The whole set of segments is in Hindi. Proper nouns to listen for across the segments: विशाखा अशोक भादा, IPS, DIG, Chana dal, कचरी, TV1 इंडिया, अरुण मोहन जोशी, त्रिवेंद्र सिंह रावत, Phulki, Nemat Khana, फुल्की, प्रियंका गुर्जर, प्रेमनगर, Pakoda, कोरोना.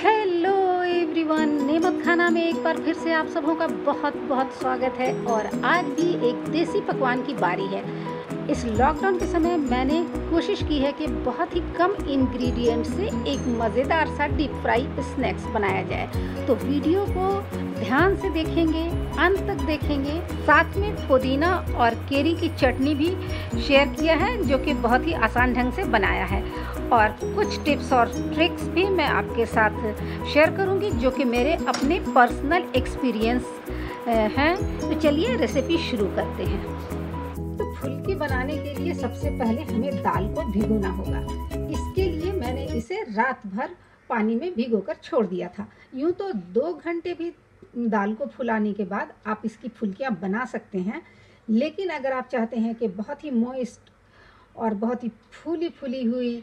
हेलो एवरीवन, नेमत खाना में एक बार फिर से आप सबों का बहुत बहुत स्वागत है। और आज भी एक देसी पकवान की बारी है। इस लॉकडाउन के समय मैंने कोशिश की है कि बहुत ही कम इंग्रेडिएंट से एक मज़ेदार सा डीप फ्राई स्नैक्स बनाया जाए। तो वीडियो को ध्यान से देखेंगे, अंत तक देखेंगे। साथ में पुदीना और केरी की चटनी भी शेयर किया है, जो कि बहुत ही आसान ढंग से बनाया है। और कुछ टिप्स और ट्रिक्स भी मैं आपके साथ शेयर करूंगी, जो कि मेरे अपने पर्सनल एक्सपीरियंस हैं। तो चलिए रेसिपी शुरू करते हैं। तो फुल्की बनाने के लिए सबसे पहले हमें दाल को भिगोना होगा। इसके लिए मैंने इसे रात भर पानी में भिगोकर छोड़ दिया था। यूँ तो 2 घंटे भी दाल को फुलाने के बाद आप इसकी फुल्कियाँ बना सकते हैं, लेकिन अगर आप चाहते हैं कि बहुत ही मॉइस्ट और बहुत ही फूली फूली हुई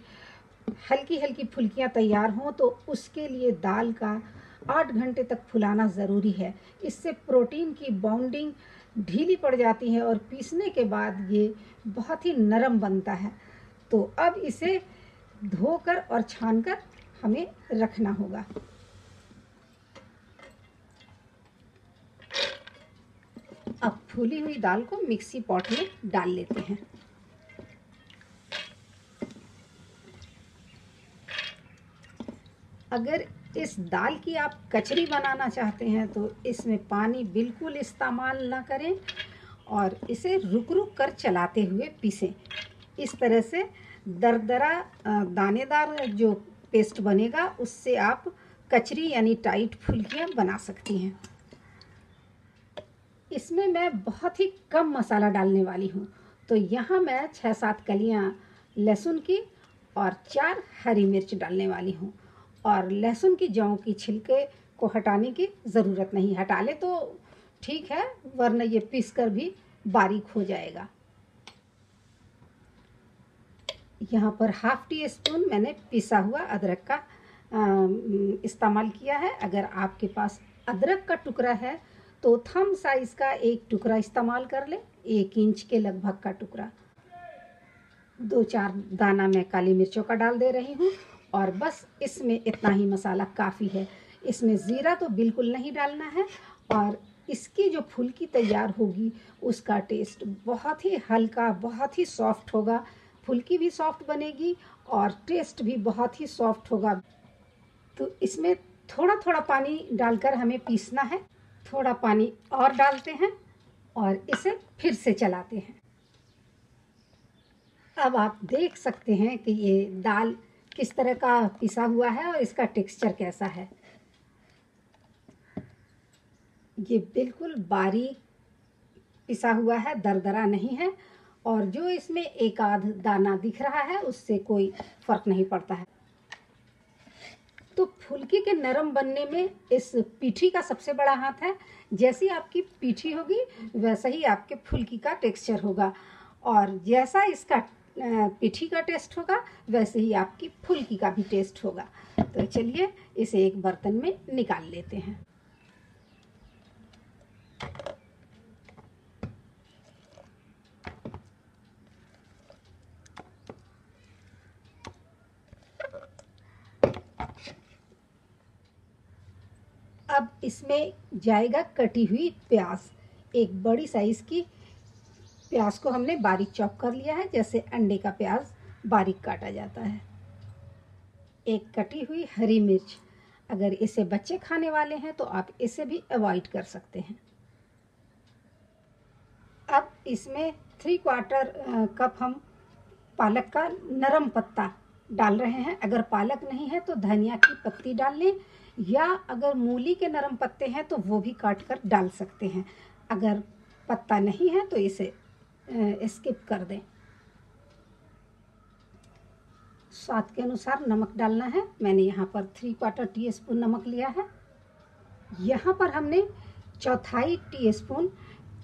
हल्की हल्की फुल्कियाँ तैयार हों, तो उसके लिए दाल का 8 घंटे तक फुलाना ज़रूरी है। इससे प्रोटीन की बाउंडिंग ढीली पड़ जाती है और पीसने के बाद ये बहुत ही नरम बनता है। तो अब इसे धोकर और छानकर हमें रखना होगा। अब फूली हुई दाल को मिक्सी पॉट में डाल लेते हैं। अगर इस दाल की आप कचरी बनाना चाहते हैं तो इसमें पानी बिल्कुल इस्तेमाल ना करें और इसे रुक रुक कर चलाते हुए पीसें। इस तरह से दरदरा दानेदार जो पेस्ट बनेगा, उससे आप कचरी यानी टाइट फुल्कियाँ बना सकती हैं। इसमें मैं बहुत ही कम मसाला डालने वाली हूँ। तो यहाँ मैं 6-7 कलियाँ लहसुन की और 4 हरी मिर्च डालने वाली हूँ। और लहसुन की जौ की छिलके को हटाने की ज़रूरत नहीं, हटा ले तो ठीक है, वरना ये पीसकर भी बारीक हो जाएगा। यहाँ पर 1/2 टी स्पून मैंने पिसा हुआ अदरक का इस्तेमाल किया है। अगर आपके पास अदरक का टुकड़ा है तो थंब साइज़ का एक टुकड़ा इस्तेमाल कर ले, 1 इंच के लगभग का टुकड़ा। 2-4 दाना मैं काली मिर्चों का डाल दे रही हूँ। और बस इसमें इतना ही मसाला काफ़ी है। इसमें ज़ीरा तो बिल्कुल नहीं डालना है। और इसकी जो फुल्की तैयार होगी उसका टेस्ट बहुत ही हल्का, बहुत ही सॉफ्ट होगा। फुल्की भी सॉफ्ट बनेगी और टेस्ट भी बहुत ही सॉफ्ट होगा। तो इसमें थोड़ा थोड़ा पानी डालकर हमें पीसना है। थोड़ा पानी और डालते हैं और इसे फिर से चलाते हैं। अब आप देख सकते हैं कि ये दाल किस तरह का पिसा हुआ है और इसका टेक्सचर कैसा है। ये बिल्कुल बारीक पिसा हुआ है, दरदरा नहीं है। और जो इसमें 1-2 दाना दिख रहा है उससे कोई फर्क नहीं पड़ता है। तो फुल्की के नरम बनने में इस पीठी का सबसे बड़ा हाथ है। जैसी आपकी पीठी होगी वैसा ही आपके फुल्की का टेक्सचर होगा। और जैसा इसका पीठी का टेस्ट होगा वैसे ही आपकी फुल्की का भी टेस्ट होगा। तो चलिए इसे एक बर्तन में निकाल लेते हैं। अब इसमें जाएगा कटी हुई प्याज। एक बड़ी साइज़ की प्याज को हमने बारीक चॉप कर लिया है, जैसे अंडे का प्याज बारीक काटा जाता है। एक कटी हुई हरी मिर्च, अगर इसे बच्चे खाने वाले हैं तो आप इसे भी अवॉइड कर सकते हैं। अब इसमें 3/4 कप हम पालक का नरम पत्ता डाल रहे हैं। अगर पालक नहीं है तो धनिया की पत्ती डाल लें, या अगर मूली के नरम पत्ते हैं तो वो भी काट कर डाल सकते हैं। अगर पत्ता नहीं है तो इसे स्किप कर दें। स्वाद के अनुसार नमक डालना है। मैंने यहाँ पर 3/4 टी स्पून नमक लिया है। यहाँ पर हमने 1/4 टी स्पून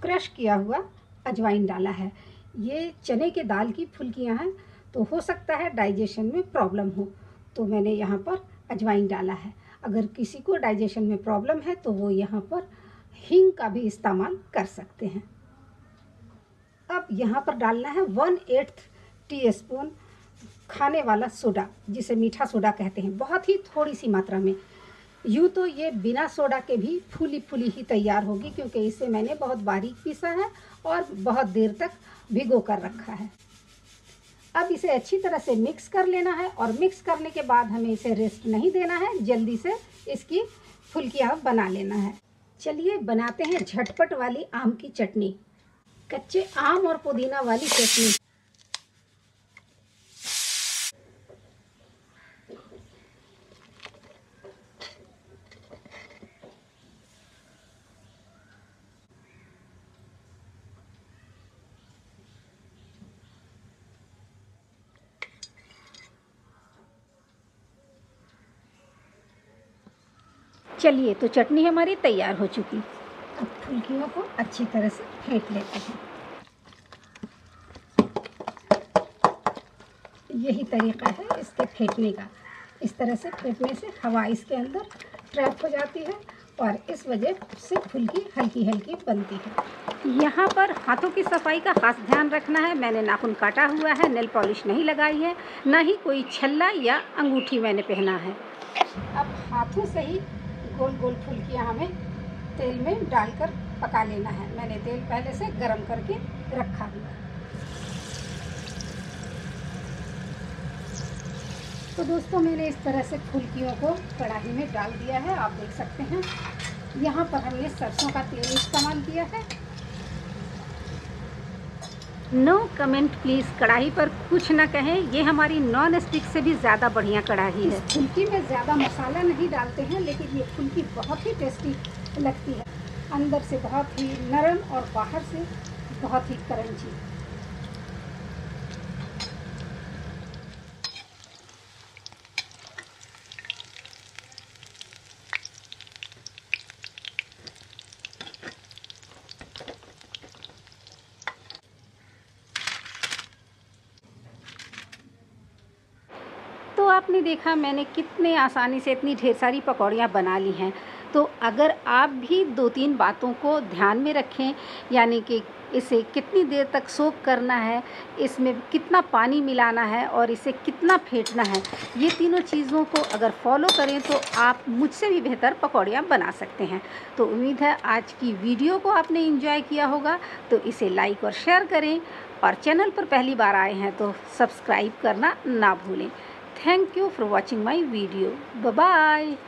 क्रश किया हुआ अजवाइन डाला है। ये चने के दाल की फुल्कियाँ हैं, तो हो सकता है डाइजेशन में प्रॉब्लम हो, तो मैंने यहाँ पर अजवाइन डाला है। अगर किसी को डाइजेशन में प्रॉब्लम है तो वो यहाँ पर हींग का भी इस्तेमाल कर सकते हैं। अब यहाँ पर डालना है 1/8 टी स्पून खाने वाला सोडा, जिसे मीठा सोडा कहते हैं। बहुत ही थोड़ी सी मात्रा में यूँ तो ये बिना सोडा के भी फूली फूली ही तैयार होगी, क्योंकि इसे मैंने बहुत बारीक पीसा है और बहुत देर तक भिगो कर रखा है। अब इसे अच्छी तरह से मिक्स कर लेना है और मिक्स करने के बाद हमें इसे रेस्ट नहीं देना है, जल्दी से इसकी फुल्कियाँ बना लेना है। चलिए बनाते हैं झटपट वाली आम की चटनी, कच्चे आम और पुदीना वाली चटनी। चलिए तो चटनी हमारी तैयार हो चुकी। अब फुल्कियों को अच्छी तरह से फेंट लेते हैं। यही तरीका है इसके फेंटने का। इस तरह से फेंटने से हवा इसके अंदर ट्रैप हो जाती है और इस वजह से फुल्की हल्की हल्की बनती है। यहाँ पर हाथों की सफाई का खास ध्यान रखना है। मैंने नाखून काटा हुआ है, नेल पॉलिश नहीं लगाई है, ना ही कोई छल्ला या अंगूठी मैंने पहना है। अब हाथों से ही गोल गोल फुल्कियाँ हमें तेल में डालकर पका लेना है। मैंने तेल पहले से गरम करके रखा हुआ है। तो दोस्तों मैंने इस तरह से फुल्कियों को कढ़ाई में डाल दिया है, आप देख सकते हैं। यहाँ पर हमने सरसों का तेल इस्तेमाल किया है। No comment please. कढ़ाई पर कुछ ना कहें, ये हमारी नॉन स्टिक से भी ज़्यादा बढ़िया कढ़ाई है। फुल्की में ज़्यादा मसाला नहीं डालते हैं, लेकिन ये फुल्की बहुत ही टेस्टी लगती है। अंदर से बहुत ही नरम और बाहर से बहुत ही क्रंची। आपने देखा मैंने कितने आसानी से इतनी ढेर सारी पकौड़ियाँ बना ली हैं। तो अगर आप भी 2-3 बातों को ध्यान में रखें, यानी कि इसे कितनी देर तक सोक करना है, इसमें कितना पानी मिलाना है और इसे कितना फेंटना है, ये तीनों चीज़ों को अगर फॉलो करें तो आप मुझसे भी बेहतर पकौड़ियाँ बना सकते हैं। तो उम्मीद है आज की वीडियो को आपने एंजॉय किया होगा। तो इसे लाइक और शेयर करें और चैनल पर पहली बार आए हैं तो सब्सक्राइब करना ना भूलें। Thank you for watching my video. Bye-bye.